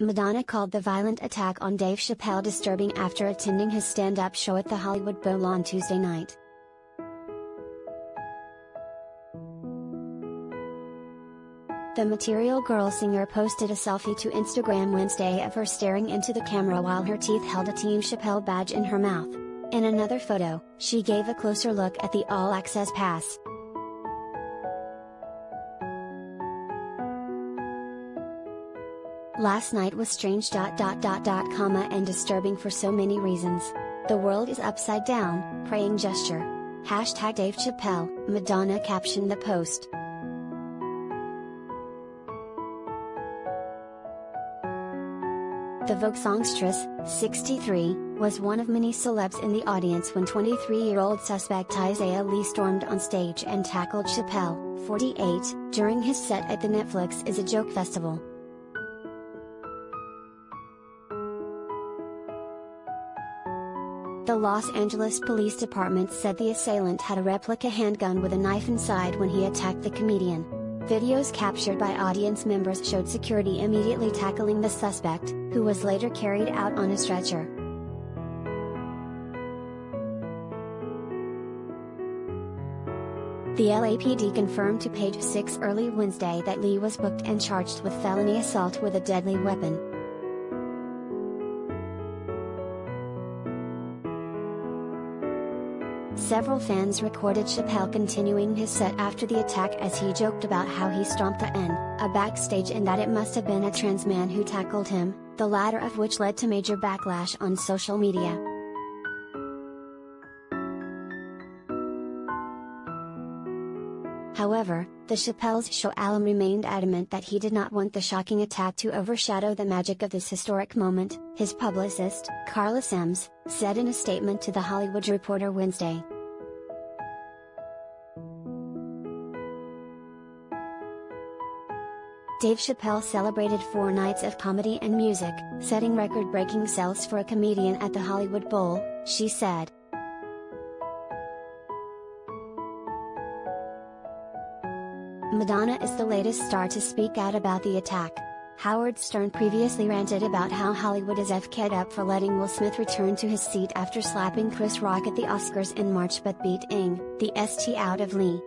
Madonna called the violent attack on Dave Chappelle disturbing after attending his stand-up show at the Hollywood Bowl on Tuesday night. The Material Girl singer posted a selfie to Instagram Wednesday of her staring into the camera while her teeth held a Team Chappelle badge in her mouth. In another photo, she gave a closer look at the All Access pass. Last night was strange and disturbing for so many reasons. The world is upside down, praying gesture. Hashtag Dave Chappelle, Madonna captioned the post. The Vogue songstress, 63, was one of many celebs in the audience when 23-year-old suspect Isaiah Lee stormed on stage and tackled Chappelle, 48, during his set at the Netflix Is a Joke festival. The Los Angeles Police Department said the assailant had a replica handgun with a knife inside when he attacked the comedian. Videos captured by audience members showed security immediately tackling the suspect, who was later carried out on a stretcher. The LAPD confirmed to Page Six early Wednesday that Lee was booked and charged with felony assault with a deadly weapon. Several fans recorded Chappelle continuing his set after the attack as he joked about how he stomped the N, a backstage, and that it must have been a trans man who tackled him, the latter of which led to major backlash on social media. However, the Chappelle's show alum remained adamant that he did not want the shocking attack to overshadow the magic of this historic moment, his publicist, Carla Sims, said in a statement to The Hollywood Reporter Wednesday. Dave Chappelle celebrated 4 nights of comedy and music, setting record-breaking sales for a comedian at the Hollywood Bowl, she said. Madonna is the latest star to speak out about the attack. Howard Stern previously ranted about how Hollywood is f'd up for letting Will Smith return to his seat after slapping Chris Rock at the Oscars in March but beating the shit out of Lee.